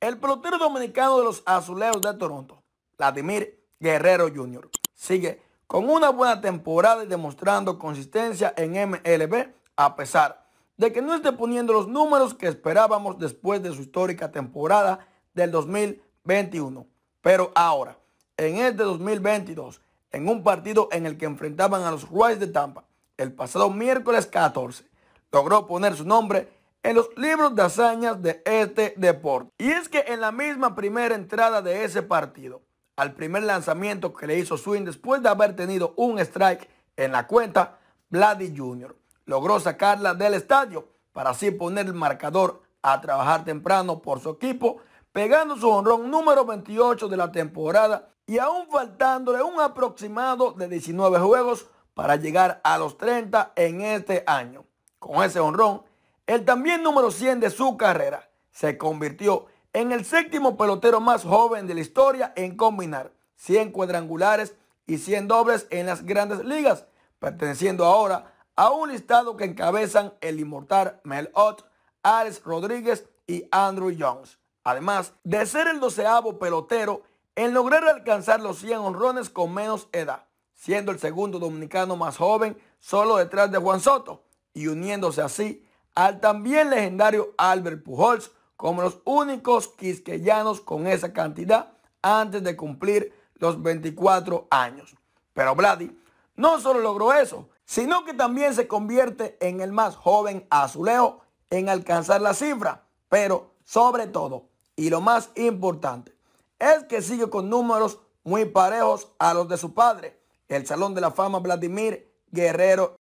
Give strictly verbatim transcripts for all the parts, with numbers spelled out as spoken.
El pelotero dominicano de los Azulejos de Toronto, Vladimir Guerrero junior, sigue con una buena temporada y demostrando consistencia en M L B, a pesar de que no esté poniendo los números que esperábamos después de su histórica temporada del dos mil veintiuno. Pero ahora, en este dos mil veintidós, en un partido en el que enfrentaban a los Rays de Tampa, el pasado miércoles catorce, logró poner su nombre en los libros de hazañas de este deporte. Y es que en la misma primera entrada de ese partido, al primer lanzamiento que le hizo swing después de haber tenido un strike en la cuenta, Vladdy junior logró sacarla del estadio para así poner el marcador a trabajar temprano por su equipo, pegando su jonrón número veintiocho de la temporada y aún faltándole un aproximado de diecinueve juegos para llegar a los treinta en este año. Con ese jonrón, el también número cien de su carrera se convirtió en el séptimo pelotero más joven de la historia en combinar cien cuadrangulares y cien dobles en las grandes ligas, perteneciendo ahora a un listado que encabezan el inmortal Mel Ott, Alex Rodríguez y Andrew Jones, además de ser el doceavo pelotero en lograr alcanzar los cien honrones con menos edad, siendo el segundo dominicano más joven solo detrás de Juan Soto y uniéndose así al también legendario Albert Pujols como los únicos quisqueyanos con esa cantidad antes de cumplir los veinticuatro años. Pero Vladdy no solo logró eso, sino que también se convierte en el más joven azulejo en alcanzar la cifra. Pero sobre todo, y lo más importante, es que sigue con números muy parejos a los de su padre, el Salón de la Fama Vladimir Guerrero,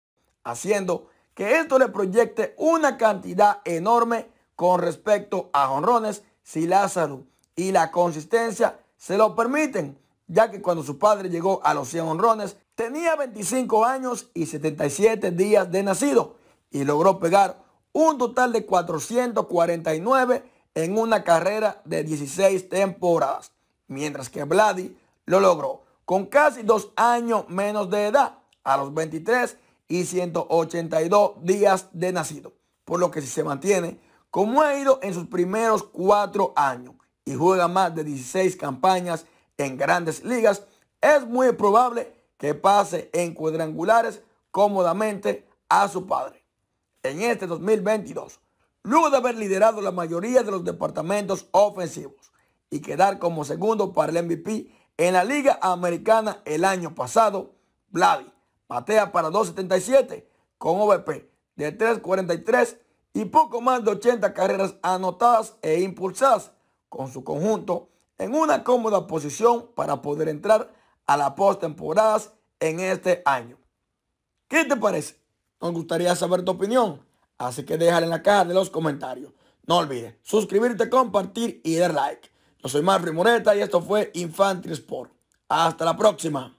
haciendo que esto le proyecte una cantidad enorme con respecto a jonrones si la salud y la consistencia se lo permiten, ya que cuando su padre llegó a los cien jonrones tenía veinticinco años y setenta y siete días de nacido y logró pegar un total de cuatrocientos cuarenta y nueve en una carrera de dieciséis temporadas, mientras que Vladdy lo logró con casi dos años menos de edad, a los veintitrés y ciento ochenta y dos días de nacido, por lo que si se mantiene como ha ido en sus primeros cuatro años y juega más de dieciséis campañas en grandes ligas, es muy probable que pase en cuadrangulares cómodamente a su padre. En este dos mil veintidós, luego de haber liderado la mayoría de los departamentos ofensivos y quedar como segundo para el M V P en la Liga Americana el año pasado, Vladdy batea para dos setenta y siete con O B P de tres cuarenta y tres y poco más de ochenta carreras anotadas e impulsadas, con su conjunto en una cómoda posición para poder entrar a la postemporada en este año. ¿Qué te parece? Nos gustaría saber tu opinión, así que déjala en la caja de los comentarios. No olvides suscribirte, compartir y dar like. Yo soy Marfred Moreta y esto fue Infantry Sport. Hasta la próxima.